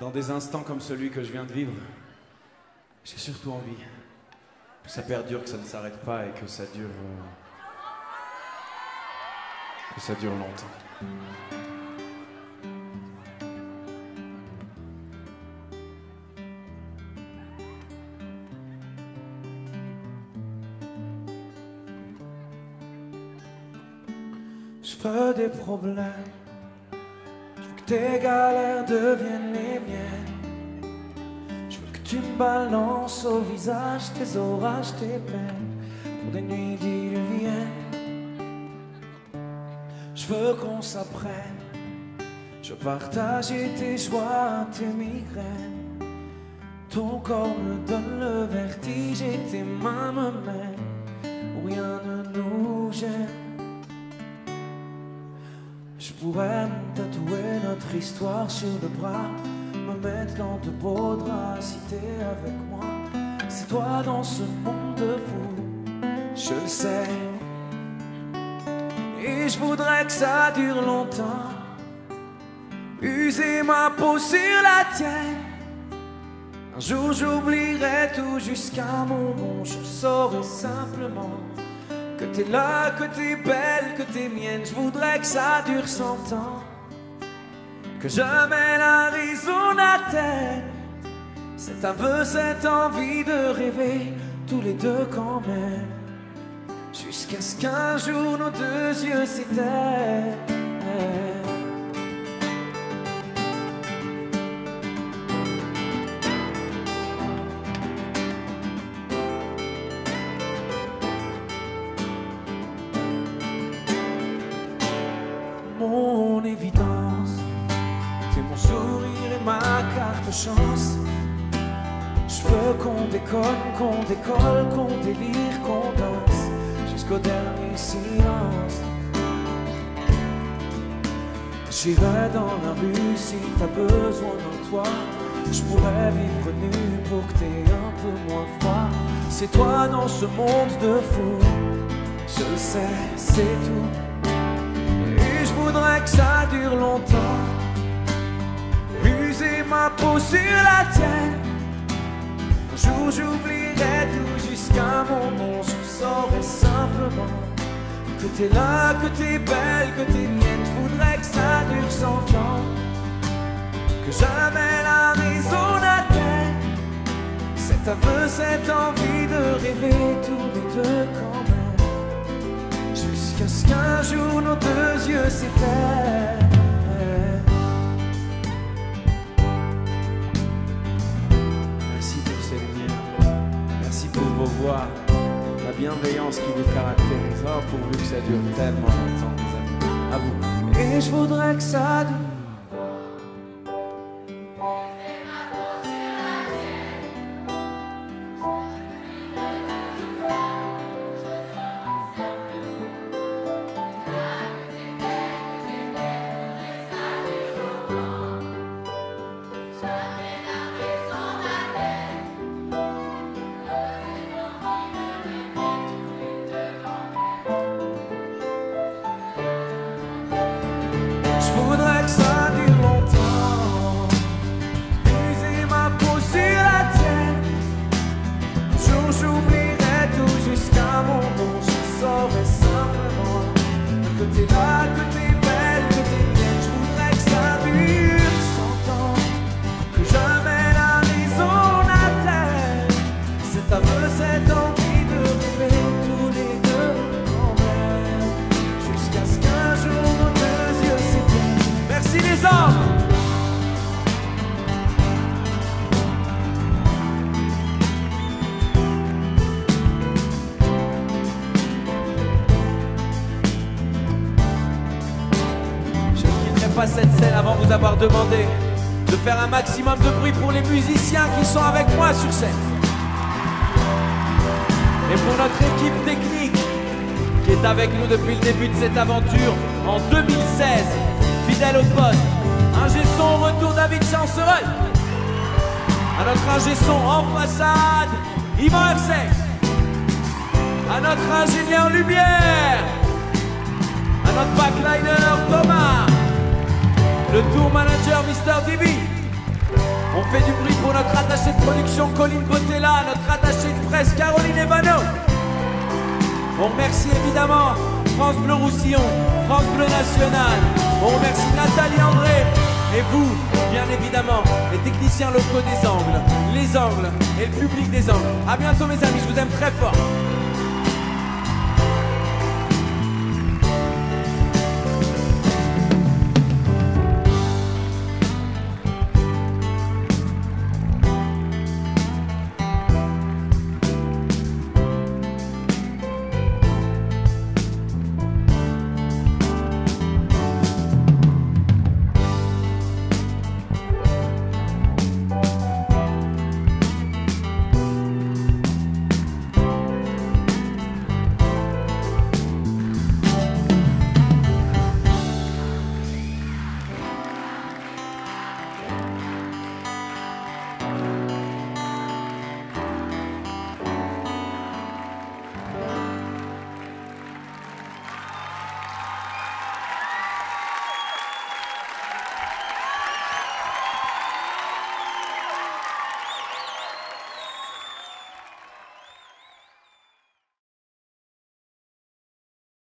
Dans des instants comme celui que je viens de vivre, j'ai surtout envie que ça perdure, que ça ne s'arrête pas et que ça dure longtemps. J'veux des problèmes, j'veux que tes galères deviennent les miennes. J'veux que tu me balances au visage tes orages, tes peines, pour des nuits diluviennes. J'veux qu'on s'apprenne, je veux partager tes joies, tes migraines. Ton corps me donne le vertige et tes mains me mènent où rien ne nous gêne. Je pourrais me tatouer notre histoire sur le bras, me mettre dans de beaux draps, si t'es avec moi. C'est toi dans ce monde de fou, je le sais. Et je voudrais que ça dure longtemps, user ma peau sur la tienne. Un jour j'oublierai tout jusqu'à mon nom, je saurai simplement que t'es là, que t'es belle, que t'es mienne. Je voudrais que ça dure 100 ans, que jamais la raison n'atteigne cet aveu, cette envie de rêver tous les deux quand même, jusqu'à ce qu'un jour nos deux yeux s'éteignent. Chance. Je veux qu'on déconne, qu'on décolle, qu'on délire, qu'on danse jusqu'au dernier silence. J'irai dans la rue si t'as besoin de toi. Je pourrais vivre nu pour que t'aies un peu moins froid. C'est toi dans ce monde de fou, je le sais, c'est tout. Et je voudrais que ça dure longtemps, user ma peau sur la tienne. Un jour j'oublierai tout jusqu'à mon nom, je saurai simplement que t'es là, que t'es belle, que t'es mienne. Je voudrais que ça dure 100 ans, que jamais la raison n'atteigne cet aveu, cette envie de rêver tous les deux quand même, jusqu'à ce qu'un jour nos deux yeux s'éteignent. Vos voix, la bienveillance qui vous caractérise, oh, pourvu que ça dure tellement longtemps, mes amis. À vous. Et je voudrais que ça dure. Avoir demandé de faire un maximum de bruit pour les musiciens qui sont avec moi sur scène et pour notre équipe technique qui est avec nous depuis le début de cette aventure en 2016, fidèle au poste. Ingé son, retour David Chancereux. À notre ingé son en façade, Yvan FC. À notre ingénieur lumière, à notre backliner Thomas. Le tour manager Mr. Divi. On fait du bruit pour notre attaché de production Colin Botella, notre attaché de presse Caroline Evano. On remercie évidemment France Bleu Roussillon, France Bleu National. On remercie Nathalie André et vous, bien évidemment, les techniciens locaux des Angles, les Angles et le public des Angles. A bientôt mes amis, je vous aime très fort.